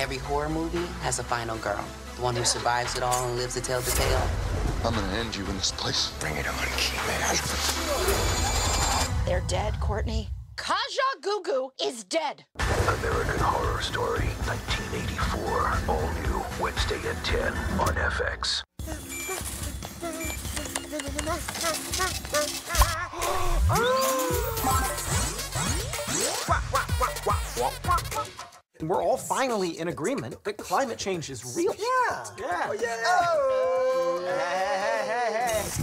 Every horror movie has a final girl. The one who survives it all and lives to tell the tale. I'm gonna end you in this place. Bring it on, Keyman. They're dead, Courtney. Kaja Gugu is dead. American Horror Story 1984. All new Wednesday at 10 on FX. We're all finally in agreement that climate change is real. Yeah.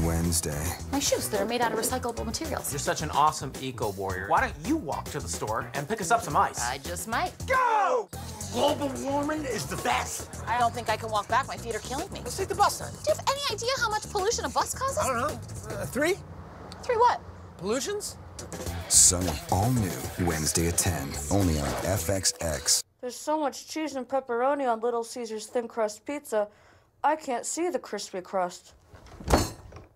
Wednesday. My shoes, they're made out of recyclable materials. You're such an awesome eco warrior. Why don't you walk to the store and pick us up some ice? I just might. Go! Global warming is the best. I don't think I can walk back. My feet are killing me. Let's take the bus then. Do you have any idea how much pollution a bus causes? I don't know. Three? Three what? Pollutions? Sunny, all new, Wednesday at 10, only on FXX. There's so much cheese and pepperoni on Little Caesars thin crust pizza, I can't see the crispy crust.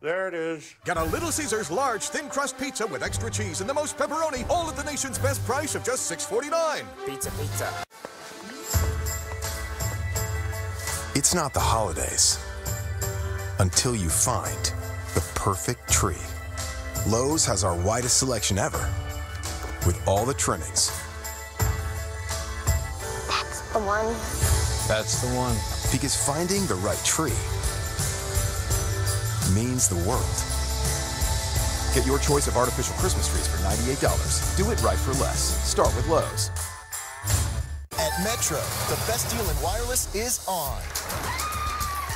There it is. Get a Little Caesars large thin crust pizza with extra cheese and the most pepperoni, all at the nation's best price of just $6.49. Pizza, pizza. It's not the holidays until you find the perfect tree. Lowe's has our widest selection ever, with all the trimmings. That's the one. That's the one. Because finding the right tree means the world. Get your choice of artificial Christmas trees for $98. Do it right for less. Start with Lowe's. At Metro, the best deal in wireless is on.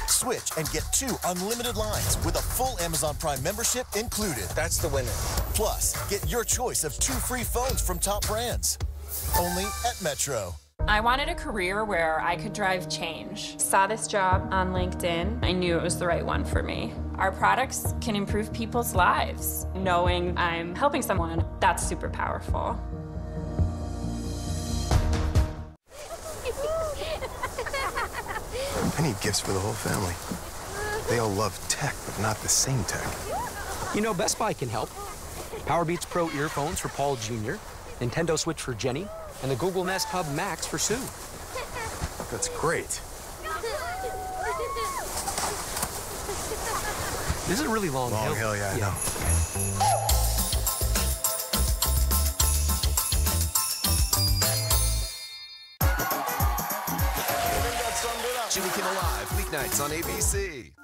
Switch and get 2 unlimited lines with a full Amazon Prime membership included. That's the winner. Plus, get your choice of 2 free phones from top brands. Only at Metro. I wanted a career where I could drive change. Saw this job on LinkedIn. I knew it was the right one for me. Our products can improve people's lives. Knowing I'm helping someone, that's super powerful. I need gifts for the whole family. They all love tech, but not the same tech. You know, Best Buy can help. Powerbeats Pro earphones for Paul Jr., Nintendo Switch for Jenny, and the Google Nest Hub Max for Sue. That's great. This is a really long hill. Long hill, yeah, yeah. I know. Jimmy Kimmel Live, weeknights on ABC.